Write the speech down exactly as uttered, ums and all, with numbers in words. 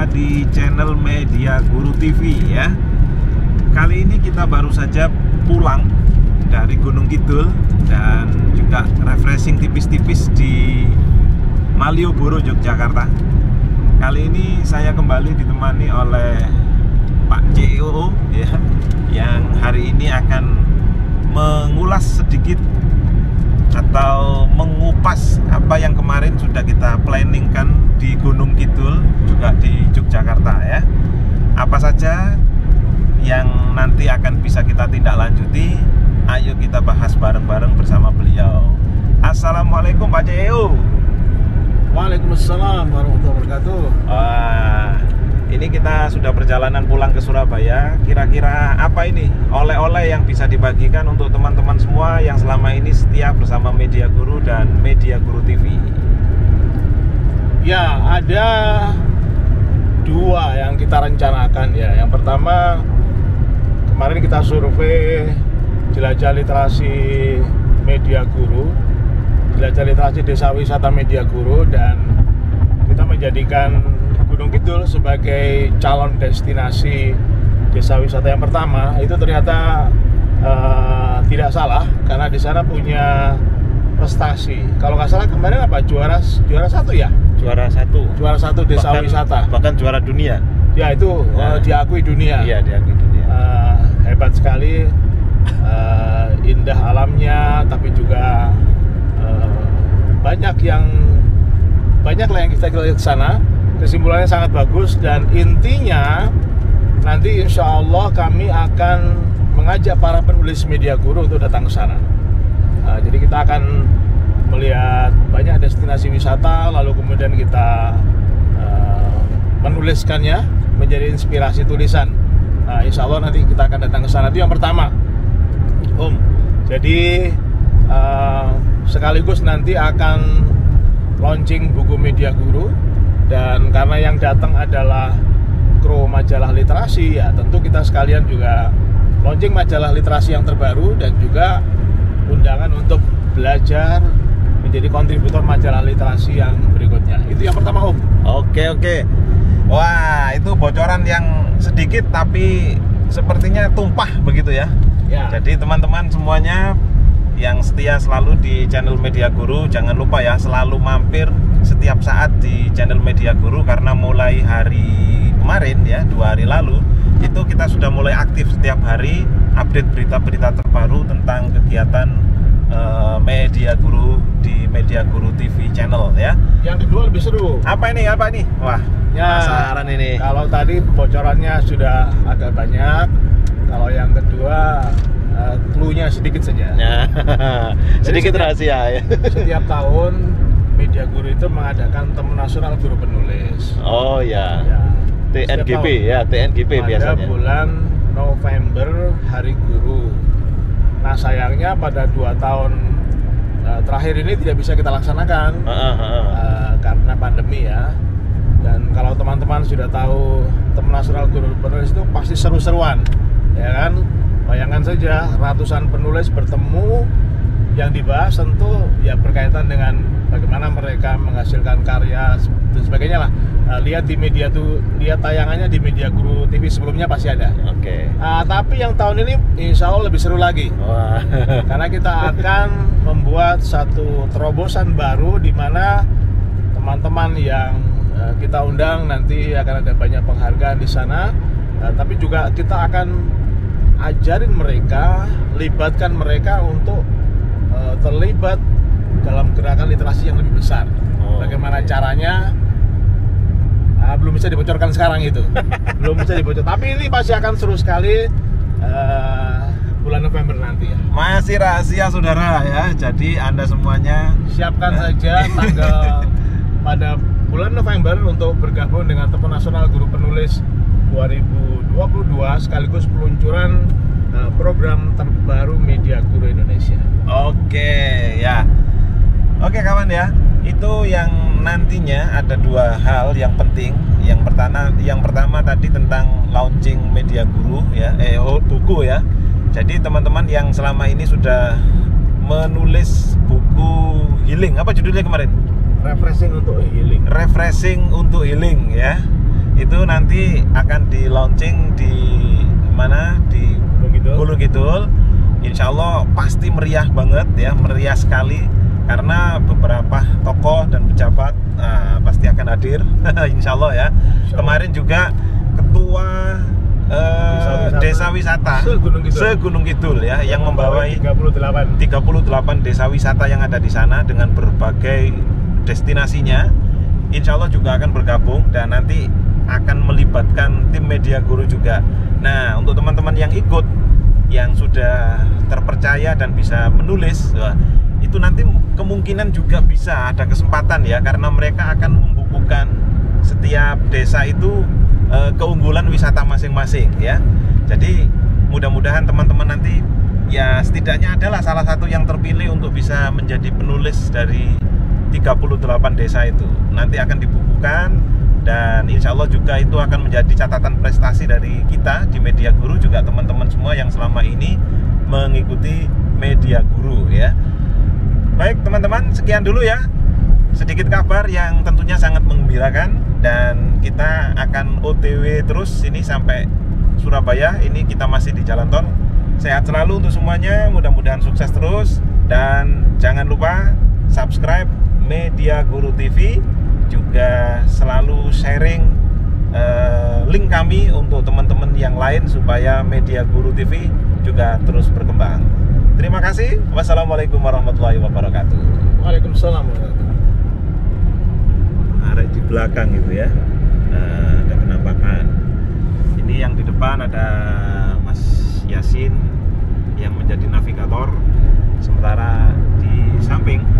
kita di channel Media Guru T V ya. Kali ini kita baru saja pulang dari Gunung Kidul dan juga refreshing tipis-tipis di Malioboro Yogyakarta. Kali ini saya kembali ditemani oleh Pak C E O ya, yang hari ini akan mengulas sedikit atau mengupas apa yang kemarin sudah kita planningkan di Gunung Kidul juga di Yogyakarta ya. Apa saja yang nanti akan bisa kita tindak lanjuti, ayo kita bahas bareng-bareng bersama beliau. Assalamualaikum Pak C E O. Waalaikumsalam warahmatullahi wabarakatuh. Wah, ini kita sudah perjalanan pulang ke Surabaya. Kira-kira apa ini oleh-oleh yang bisa dibagikan untuk teman-teman semua yang selama ini setia bersama Media Guru dan Media Guru T V? Ya, ada dua yang kita rencanakan ya. Yang pertama, kemarin kita survei Jelajah Literasi Media Guru, Jelajah Literasi Desa Wisata Media Guru, dan kita menjadikan Gunung Kidul sebagai calon destinasi desa wisata yang pertama. Itu ternyata uh, tidak salah, karena di sana punya prestasi. Kalau nggak salah kemarin apa juara juara satu ya? Juara satu. Juara satu desa bahkan, wisata. Bahkan juara dunia. Ya itu nah, uh, diakui dunia. Iya diakui dunia. Uh, hebat sekali, uh, indah alamnya, tapi juga uh, banyak yang banyak lah yang kita lihat ke sana. Kesimpulannya sangat bagus, dan intinya nanti insya Allah kami akan mengajak para penulis Media Guru untuk datang ke sana. Nah, jadi kita akan melihat banyak destinasi wisata, lalu kemudian kita uh, menuliskannya menjadi inspirasi tulisan. Nah, insya Allah nanti kita akan datang ke sana, itu yang pertama, Om. Jadi uh, sekaligus nanti akan launching buku Media Guru. Dan karena yang datang adalah kru Majalah Literasi, ya tentu kita sekalian juga launching Majalah Literasi yang terbaru, dan juga undangan untuk belajar menjadi kontributor Majalah Literasi yang berikutnya. Itu yang pertama, Om. Oke, oke. Wah, itu bocoran yang sedikit tapi sepertinya tumpah begitu ya, ya. Jadi teman-teman semuanya yang setia selalu di channel Media Guru, jangan lupa ya selalu mampir setiap saat di channel Media Guru, karena mulai hari kemarin ya, dua hari lalu itu kita sudah mulai aktif setiap hari update berita-berita terbaru tentang kegiatan uh, Media Guru di Media Guru T V channel ya. Yang kedua lebih seru. Apa ini? Apa ini? Wah, ya, penasaran ini. Kalau tadi bocorannya sudah agak banyak, kalau yang kedua uh, cluenya sedikit saja. Nah, sedikit setiap, rahasia ya. Setiap tahun Media Guru itu mengadakan Tepo Nasional Guru Penulis. Oh ya, ya. T N G P ya, T N G P pada biasanya. Pada bulan November Hari Guru. Nah sayangnya pada dua tahun uh, terakhir ini tidak bisa kita laksanakan uh, uh, uh. Uh, karena pandemi ya. Dan kalau teman-teman sudah tahu Tepo Nasional Guru Penulis itu pasti seru-seruan, ya kan? Bayangkan saja ratusan penulis bertemu. Yang dibahas tentu ya berkaitan dengan bagaimana mereka menghasilkan karya dan sebagainya lah. Lihat di media tuh, lihat tayangannya di Media Guru T V sebelumnya pasti ada. Oke. Okay. Nah, tapi yang tahun ini insya Allah lebih seru lagi. Wah. Karena kita akan membuat satu terobosan baru di mana teman-teman yang kita undang nanti akan ada banyak penghargaan di sana. Nah, tapi juga kita akan ajarin mereka, libatkan mereka untuk terlibat dalam gerakan literasi yang lebih besar. Oh, bagaimana okay. caranya? Nah, belum bisa dibocorkan sekarang itu. Belum bisa dibocor. Tapi ini pasti akan seru sekali uh, bulan November nanti ya. Masih rahasia saudara ya. Jadi Anda semuanya siapkan ya. saja tanggal pada bulan November untuk bergabung dengan Tepo Nasional Guru Penulis dua ribu dua puluh dua, sekaligus peluncuran program terbaru Media Guru Indonesia. Oke ya, oke kawan ya. Itu yang nantinya ada dua hal yang penting. Yang pertama, yang pertama tadi tentang launching Media Guru ya, eh buku ya. Jadi teman-teman yang selama ini sudah menulis buku healing, apa judulnya kemarin? Refreshing untuk healing. Refreshing untuk healing ya. itu nanti akan di launching di mana, di Gunung Kidul. Insya Allah pasti meriah banget ya, meriah sekali, karena beberapa tokoh dan pejabat uh, pasti akan hadir. Insya Allah ya. Insya Allah. Kemarin juga ketua Uh, desa wisata se-Gunung Kidul ya, yang membawai tiga puluh delapan desa wisata yang ada di sana dengan berbagai destinasinya, insya Allah juga akan bergabung dan nanti akan melibatkan tim Media Guru juga. Nah, untuk teman-teman yang ikut, yang sudah terpercaya dan bisa menulis, itu nanti kemungkinan juga bisa ada kesempatan ya, karena mereka akan membukukan setiap desa itu keunggulan wisata masing-masing ya. Jadi mudah-mudahan teman-teman nanti ya setidaknya adalah salah satu yang terpilih untuk bisa menjadi penulis dari tiga puluh delapan desa itu. Nanti akan dibukukan dan insya Allah juga itu akan menjadi catatan prestasi dari kita di Media Guru juga, teman-teman semua yang selama ini mengikuti Media Guru ya. Baik teman-teman, sekian dulu ya sedikit kabar yang tentunya sangat menggembirakan. Dan kita akan O T W terus ini sampai Surabaya. Ini kita masih di jalan tol. Sehat selalu untuk semuanya, mudah-mudahan sukses terus. Dan jangan lupa subscribe Media Guru T V. Juga selalu sharing eh, link kami untuk teman-teman yang lain, supaya Media Guru T V juga terus berkembang. Terima kasih. Wassalamualaikum warahmatullahi wabarakatuh. Waalaikumsalam warahmatullahi wabarakatuh. Ada di belakang gitu ya, nah, ada penampakan. Ini yang di depan ada Mas Yasin yang menjadi navigator, sementara di samping